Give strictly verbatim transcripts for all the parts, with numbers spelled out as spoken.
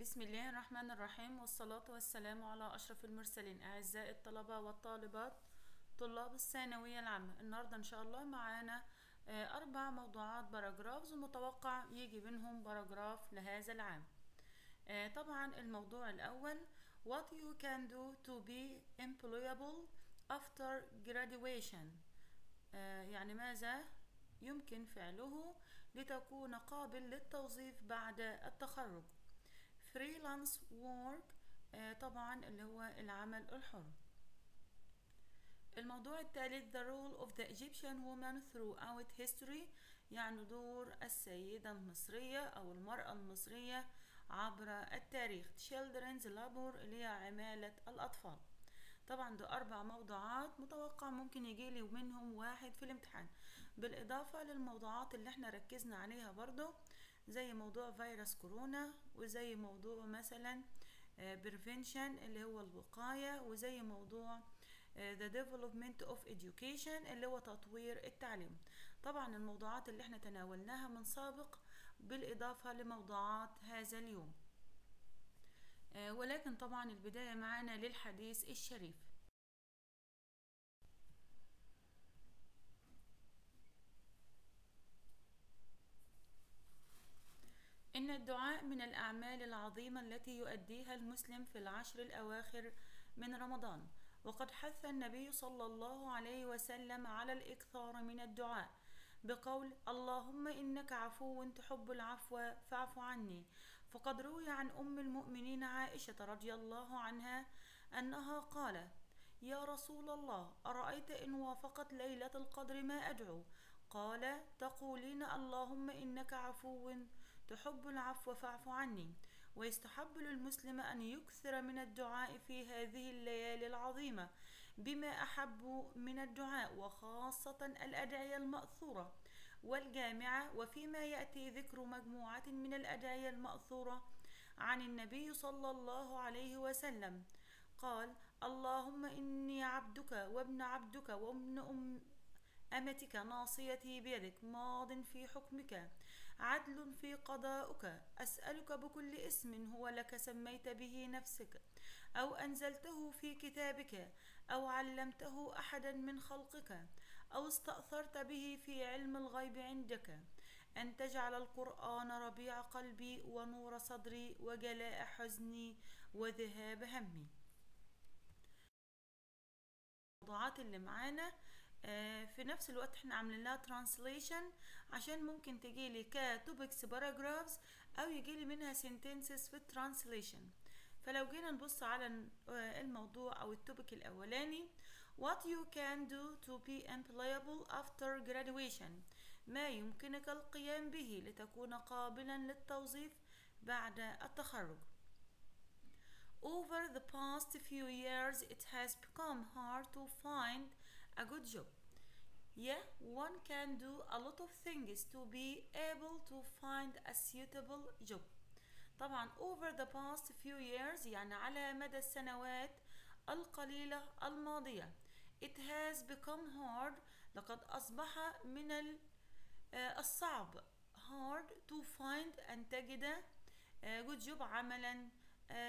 بسم الله الرحمن الرحيم، والصلاة والسلام على أشرف المرسلين. أعزائي الطلبة والطالبات طلاب الثانوية العامة، النهاردة إن شاء الله معانا أربع موضوعات باراجراف، ومتوقع يجي بينهم باراجراف لهذا العام. طبعا الموضوع الأول What you can do to be employable after graduation، يعني ماذا يمكن فعله لتكون قابل للتوظيف بعد التخرج. فريلانس وورك طبعا اللي هو العمل الحر. الموضوع الثالث The role of the Egyptian woman throughout history، يعني دور السيدة المصرية أو المرأة المصرية عبر التاريخ. Children's labor اللي هي عمالة الأطفال. طبعا ده أربع موضوعات، متوقع ممكن يجي لي منهم واحد في الامتحان، بالإضافة للموضوعات اللي احنا ركزنا عليها برضو زي موضوع فيروس كورونا، وزي موضوع مثلا بريفنشن اللي هو الوقاية، وزي موضوع the development of education اللي هو تطوير التعليم. طبعا الموضوعات اللي احنا تناولناها من سابق بالإضافة لموضوعات هذا اليوم. ولكن طبعا البداية معانا للحديث الشريف. إن الدعاء من الأعمال العظيمة التي يؤديها المسلم في العشر الأواخر من رمضان، وقد حث النبي صلى الله عليه وسلم على الإكثار من الدعاء بقول اللهم إنك عفو تحب العفو فاعف عني. فقد روي عن أم المؤمنين عائشة رضي الله عنها أنها قالت يا رسول الله أرأيت إن وافقت ليلة القدر ما أدعو؟ قال تقولين اللهم إنك عفو تحب العفو فاعف عني. ويستحب للمسلم أن يكثر من الدعاء في هذه الليالي العظيمة بما أحب من الدعاء، وخاصة الأدعية المأثورة والجامعة، وفيما يأتي ذكر مجموعة من الأدعية المأثورة عن النبي صلى الله عليه وسلم قال اللهم إني عبدك وابن عبدك وابن أم أمتك ناصيتي بيدك ماض في حكمك عدل في قضاؤك، أسألك بكل اسم هو لك سميت به نفسك أو أنزلته في كتابك أو علمته أحدا من خلقك أو استأثرت به في علم الغيب عندك أن تجعل القرآن ربيع قلبي ونور صدري وجلاء حزني وذهاب همي. الموضوعات اللي معانا في نفس الوقت احنا عاملين لها ترانسليشن عشان ممكن تجي لي كتوبكس باراجرافز او يجي لي منها سنتنسز في الترانسليشن. فلو جينا نبص على الموضوع او التوبك الاولاني What you can do to be employable after graduation، ما يمكنك القيام به لتكون قابلا للتوظيف بعد التخرج. Over the past few years it has become hard to find a good job. Yeah, one can do a lot of things to be able to find a suitable job. طبعا over the past few years يعني على مدى السنوات القليلة الماضية. It has become hard لقد أصبح من الصعب hard to find أن تجد good job عملا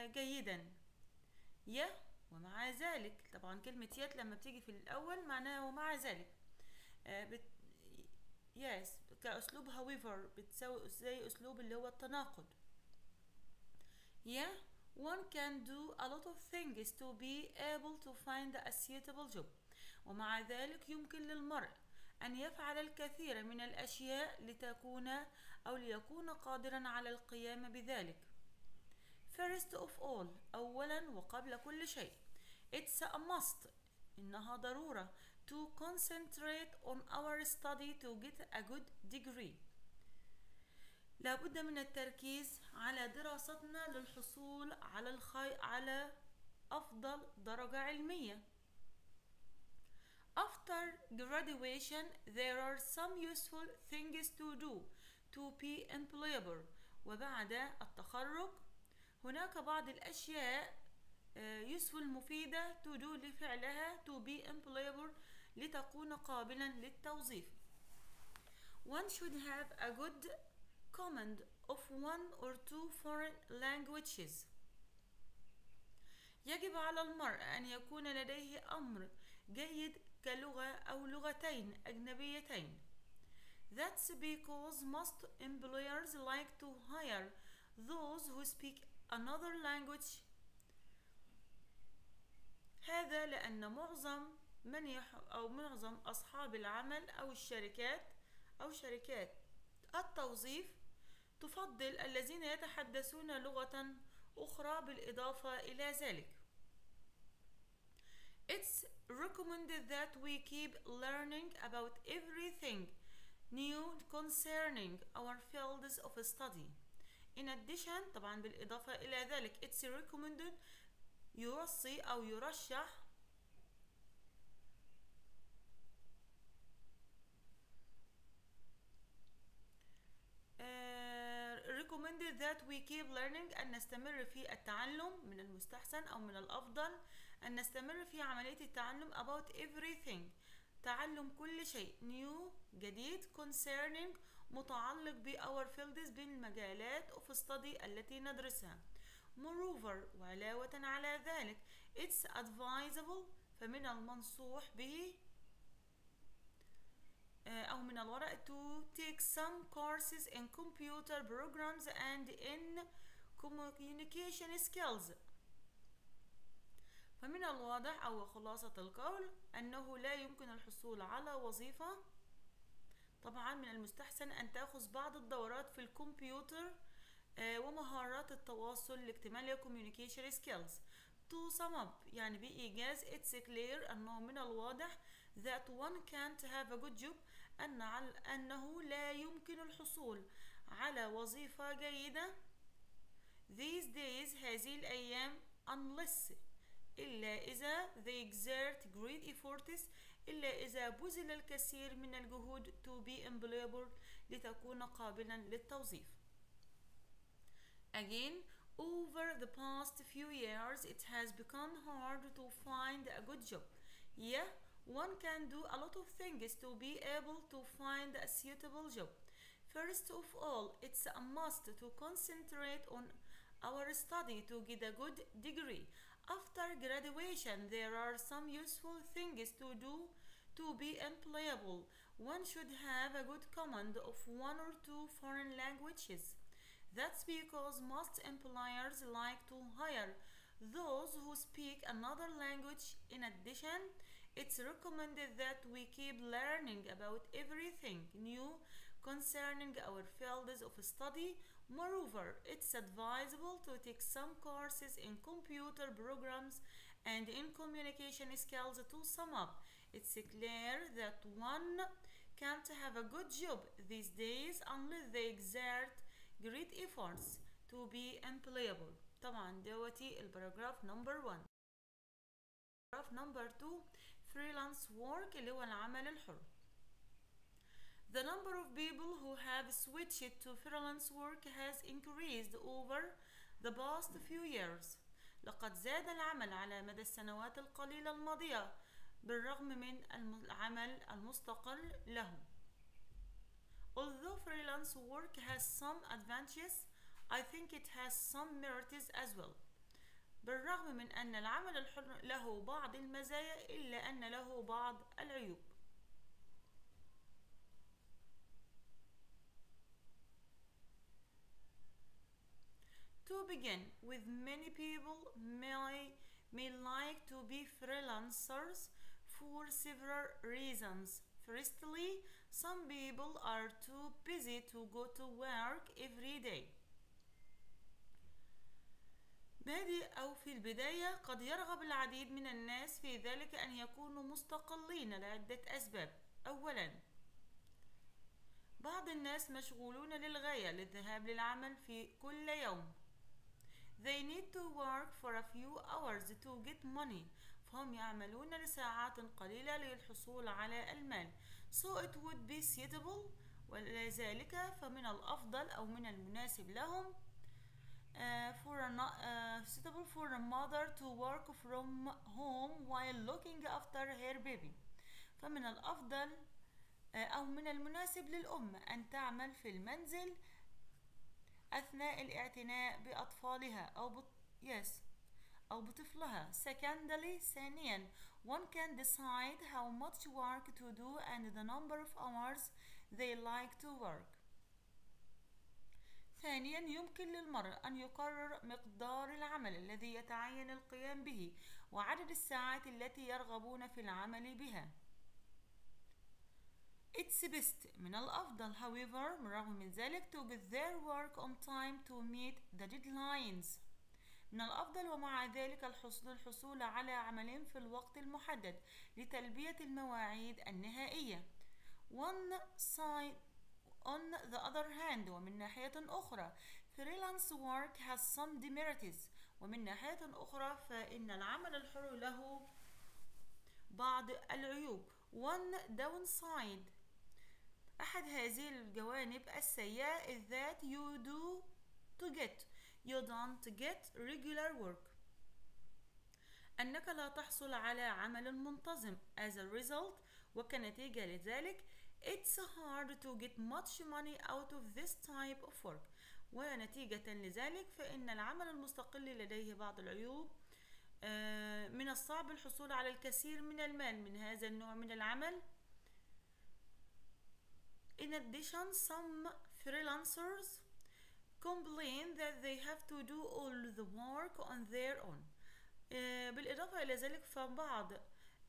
جيدا. Yeah ومع ذلك، طبعا كلمة يات لما بتيجي في الأول معناها ومع ذلك. آه بت... يس كأسلوب however بتساوي زي أسلوب اللي هو التناقض. Yeah one can do a lot of things to be able to find a suitable job، ومع ذلك يمكن للمرء أن يفعل الكثير من الأشياء لتكون أو ليكون قادرا على القيام بذلك. First of all أولا وقبل كل شيء It's a must إنها ضرورة to concentrate on our study to get a good degree، لابد من التركيز على دراستنا للحصول على الخي... على أفضل درجة علمية. After graduation there are some useful things to do to be employable، وبعد التخرج هناك بعض الأشياء يسهل مفيدة to do لفعلها to be employable لتكون قابلا للتوظيف. One should have a good command of one or two foreign languages. يجب على المرء أن يكون لديه أمر جيد كلغة أو لغتين أجنبيتين. That's because most employers like to hire those who speak another language. هذا لأن معظم من يح... أو معظم أصحاب العمل أو الشركات أو شركات التوظيف تفضل الذين يتحدثون لغة أخرى بالإضافة إلى ذلك. It's recommended that we keep learning about everything new concerning our fields of study. In addition, طبعا بالإضافة إلى ذلك, it's recommended يوصي أو يرشح recommended that we keep learning أن نستمر في التعلم. من المستحسن أو من الأفضل أن نستمر في عملية التعلم about everything, تعلم كل شيء, new جديد, concerning متعلق ب our fields, بالمجالات of study التي ندرسها. Moreover, وعلاوة على ذلك, it's advisable فمن المنصوح به أو من الورع to take some courses in computer programs and in communication skills. فمن الواضح أو خلاصة القول أنه لا يمكن الحصول على وظيفة. طبعا من المستحسن أن تأخذ بعض الدورات في الكمبيوتر ومهارات التواصل الاجتماعي communication skills. To sum up يعني بإيجاز, it's clear أنه من الواضح that one can't have a good job أن أنه لا يمكن الحصول على وظيفة جيدة these days هذه الأيام unless إلا إذا they exert great efforts إلا إذا بذل الكثير من الجهود to be employable لتكون قابلا للتوظيف. Again, over the past few years it has become hard to find a good job. Yeah, one can do a lot of things to be able to find a suitable job. First of all, it's a must to concentrate on our study to get a good degree. After graduation, there are some useful things to do to be employable. One should have a good command of one or two foreign languages. That's because most employers like to hire those who speak another language. In addition, it's recommended that we keep learning about everything new concerning our fields of study. Moreover, it's advisable to take some courses in computer programs and in communication skills. To sum up, it's clear that one can't have a good job these days unless they exert great efforts to be employable. طبعا دوتي الباراجراف نمبر واحد. الباراجراف نمبر اتنين freelance work اللي هو العمل الحر. The number of people who have switched to freelance work has increased over the past few years. لقد زاد العمل على مدى السنوات القليلة الماضية بالرغم من العمل المستقل له. Although freelance work has some advantages, I think it has some merits as well. بالرغم من أن العمل الحر له بعض المزايا إلا أن له بعض العيوب. To begin with, many people may, may like to be freelancers for several reasons. Firstly, some people are too busy to go to work every day. بادئ أو في البداية قد يرغب العديد من الناس في ذلك أن يكونوا مستقلين لعدة أسباب. أولا, بعض الناس مشغولون للغاية للذهاب للعمل في كل يوم. They need to work for a few hours to get money. فهم يعملون لساعات قليلة للحصول على المال. So it would be suitable ولذلك فمن الأفضل أو من المناسب لهم Uh, for a, uh, suitable for a mother to work from home while looking after her baby. فمن الأفضل uh, أو من المناسب للأم أن تعمل في المنزل أثناء الاعتناء بأطفالها أو بط... yes. أو بطفلها. Secondly, ثانيا, one can decide how much work to do and the number of hours they like to work. ثانيا, يمكن للمرء أن يقرر مقدار العمل الذي يتعين القيام به وعدد الساعات التي يرغبون في العمل بها. It's best, من الأفضل, however, رغم من ذلك, to get their work on time to meet the deadlines. من الأفضل ومع ذلك الحصول على عمل في الوقت المحدد لتلبية المواعيد النهائية. One side on the other hand, ومن ناحية أخرى, freelance work has some demerits. ومن ناحية أخرى فإن العمل الحر له بعض العيوب. One downside, أحد هذه الجوانب السيئة, is that you do to get you don't get regular work. أنك لا تحصل على عمل منتظم. As a result, وكنتيجة لذلك, it's hard to get much money out of this type of work. ونتيجة لذلك فإن العمل المستقل لديه بعض العيوب. آه من الصعب الحصول على الكثير من المال من هذا النوع من العمل. In addition, some freelancers complain that they have to do all the work on their own. بالإضافة إلى ذلك فبعض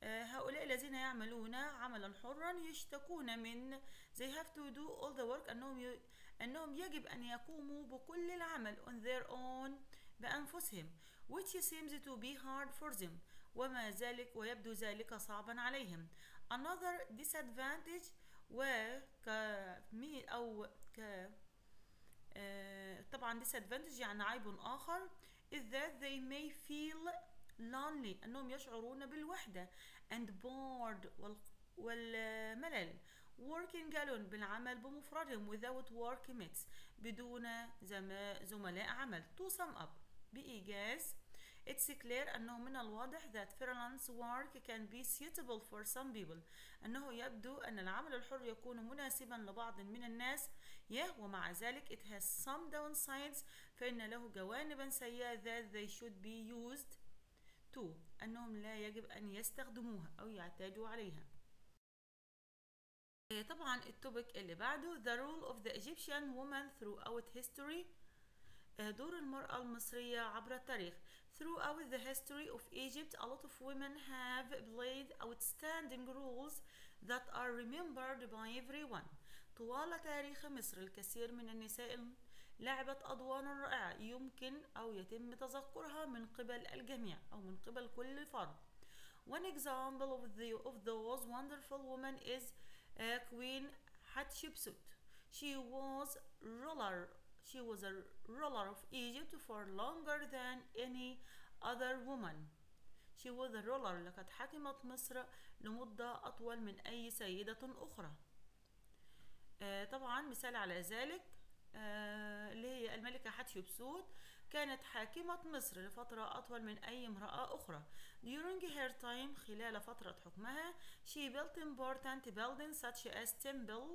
هؤلاء الذين يعملون عملا حرا يشتكون من they have to do all the work أنهم أنهم يجب أن يقوموا بكل العمل on their own بأنفسهم, which seems to be hard for them. وما ذلك ويبدو ذلك صعبا عليهم. Another disadvantage, وكمي أو ك Uh, طبعا disadvantage يعني عيب آخر, is that they may feel lonely, أنهم يشعرون بالوحدة, and bored وال... والملل, working alone, بالعمل بمفردهم, without workmates, بدون زم... زملاء عمل. To sum up, بإيجاز, it's clear أنه من الواضح that freelance work can be suitable for some people. أنه يبدو أن العمل الحر يكون مناسبا لبعض من الناس. yeah, ومع ذلك it has some downsides, فإن له جوانبا سيئة, that they should be used to, أنهم لا يجب أن يستخدموها أو يعتادوا عليها. طبعا التوبيك اللي بعده, the role of the Egyptian woman throughout history. دور المرأة المصرية عبر التاريخ. Throughout the history of Egypt, a lot of women have played outstanding roles that are remembered by everyone. طوال تاريخ مصر الكثير من النساء لعبت أدوارا رائعة يمكن أو يتم تذكرها من قبل الجميع أو من قبل كل فرد. One example of, the, of those wonderful women is uh, Queen Hatshepsut. She was ruler. She was a ruler of Egypt for longer than any other woman. She was a ruler. لقد حكمت مصر لمدة أطول من أي سيدة أخرى. آه طبعا مثال على ذلك آه اللي هي الملكة حتشبسوت, كانت حاكمة مصر لفترة أطول من أي امرأة أخرى. During her time, خلال فترة حكمها, she built important buildings such as temple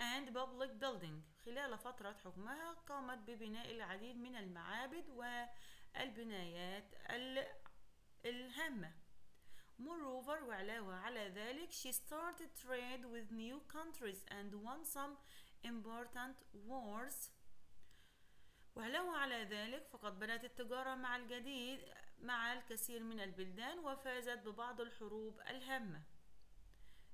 and public building. خلال فترة حكمها قامت ببناء العديد من المعابد والبنايات الهامة. Moreover, وعلاوة على ذلك, she started trade with new countries and won some important wars. وعلاوة على ذلك فقد بدأت التجارة مع الجديد مع الكثير من البلدان وفازت ببعض الحروب الهامة.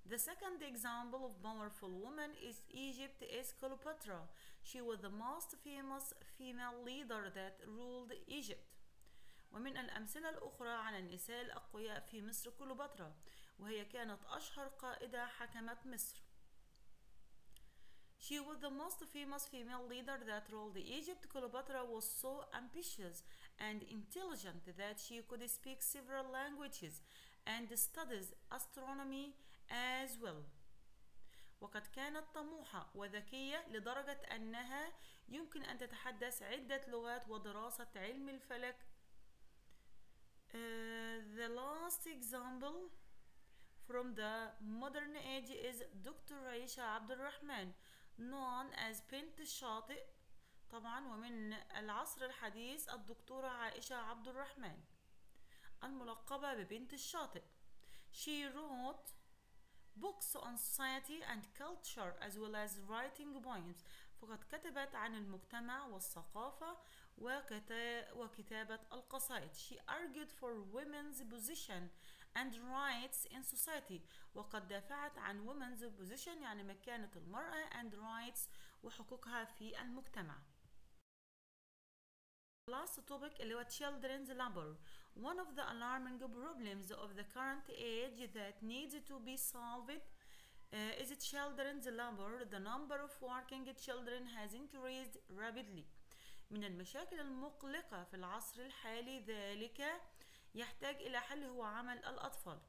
The second example of powerful woman is Egypt is Cleopatra. She was the most famous female leader that ruled Egypt. ومن الأمثلة الأخرى على النساء الأقوياء في مصر كليوباترا, وهي كانت أشهر قائدة حكمت مصر. She was the most famous female leader that ruled Egypt. Cleopatra was so ambitious and intelligent that she could speak several languages and studies astronomy as well. وقد كانت طموحة وذكية لدرجة أنها يمكن أن تتحدث عدة لغات ودراسة علم الفلك. uh, The last example from the modern age is Doctor عائشة عبد الرحمن, known as بنت الشاطئ. طبعا. ومن العصر الحديث الدكتورة عائشة عبد الرحمن الملقبة ببنت الشاطئ. She wrote books on society and culture as well as writing poems. فقد كتبت عن المجتمع والثقافة وكتابة القصائد. She argued for women's position and rights in society. وقد دافعت عن women's position يعني مكانة المرأة and rights وحقوقها في المجتمع. Last topic اللي هو children's labor. One of the alarming problems of the current age that needs to be solved uh, is children's labor. The number of working children has increased rapidly. من المشاكل المقلقة في العصر الحالي ذلك يحتاج إلى حل هو عمل الأطفال.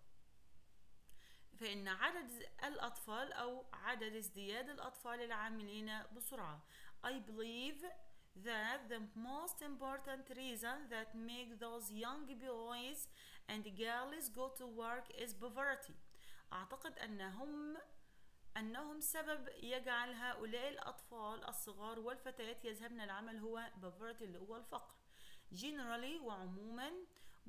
فإن عدد الأطفال أو عدد ازدياد الأطفال العاملين بسرعة. I believe that the most important reason that make those young boys and girls go to work is poverty. أعتقد أنهم أنهم سبب يجعل هؤلاء الأطفال الصغار والفتيات يذهبن العمل هو poverty اللي هو الفقر. Generally وعموما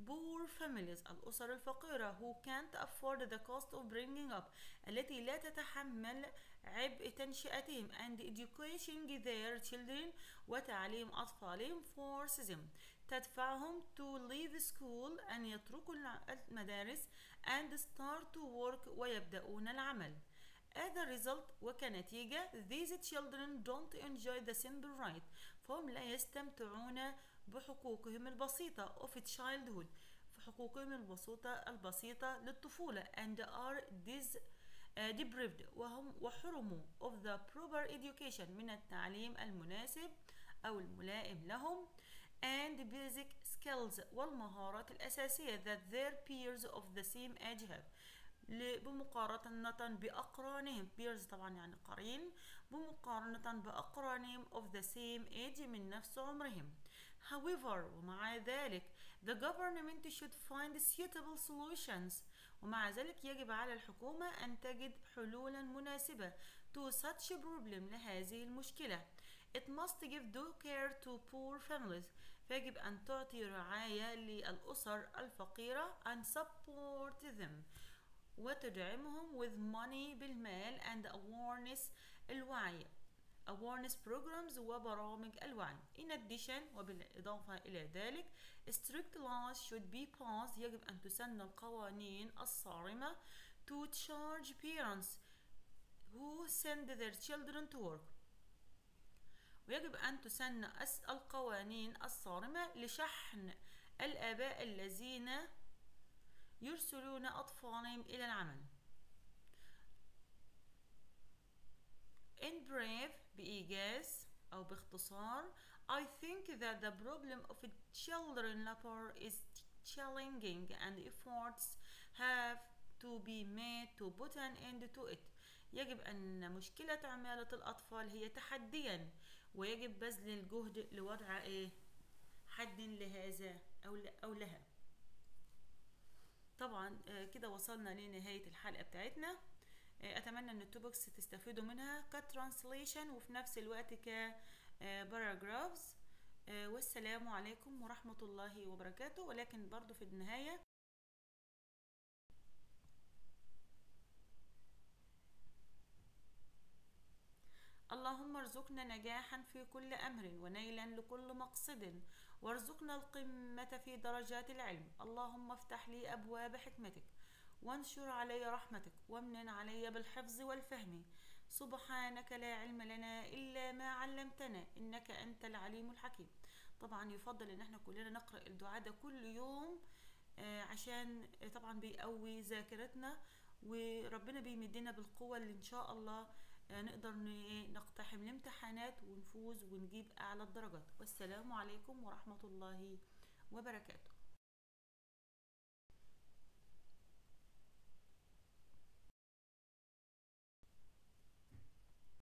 poor families الأسر الفقيرة who can't afford the cost of bringing up التي لا تتحمل عبء تنشئتهم and education their children وتعليم أطفالهم forces them تدفعهم to leave school أن يتركوا المدارس and start to work ويبدأون العمل. As a result وكنتيجة these children don't enjoy the simple right فهم لا يستمتعون بحقوقهم البسيطة of childhood فحقوقهم البسيطة البسيطة للطفولة and are deprived وهم وحرموا of the proper education من التعليم المناسب أو الملائم لهم and basic skills والمهارات الأساسية that their peers of the same age have بمقارنة بأقرانهم peers طبعا يعني قرين بمقارنة بأقرانهم of the same age من نفس عمرهم. However ومع ذلك the government should find suitable solutions ومع ذلك يجب على الحكومة أن تجد حلولا مناسبة to such problem لهذه المشكلة. It must give due care to poor families فيجب أن تعطي رعاية للأسر الفقيرة and support them وتدعمهم with money بالمال and awareness الوعي awareness programs وبرامج الوعي. In addition وبالإضافة إلى ذلك strict laws should be passed يجب أن تسن القوانين الصارمة to charge parents who send their children to work ويجب أن تسن القوانين الصارمة لشحن الآباء الذين يرسلون أطفالهم إلى العمل. In brief بإيجاز أو باختصار I think that the problem of children labor is challenging and efforts have to be made to put an end to it. يجب أن مشكلة عمالة الأطفال هي تحديا ويجب بذل الجهد لوضع إيه حد لهذا أو أو لها. طبعا كده وصلنا لنهاية الحلقة بتاعتنا. اتمنى ان التوبكس تستفيدوا منها كترانسليشن وفي نفس الوقت كباراجرافز. والسلام عليكم ورحمة الله وبركاته. ولكن برضو في النهاية اللهم ارزقنا نجاحا في كل أمر ونيلا لكل مقصد وارزقنا القمة في درجات العلم. اللهم افتح لي أبواب حكمتك وانشر علي رحمتك وامنن علي بالحفظ والفهم. سبحانك لا علم لنا إلا ما علمتنا إنك أنت العليم الحكيم. طبعا يفضل ان احنا كلنا نقرأ الدعاء ده كل يوم عشان طبعا بيقوي ذاكرتنا وربنا بيمدنا بالقوة اللي ان شاء الله نقدر نقتحم الامتحانات ونفوز ونجيب أعلى الدرجات. والسلام عليكم ورحمة الله وبركاته.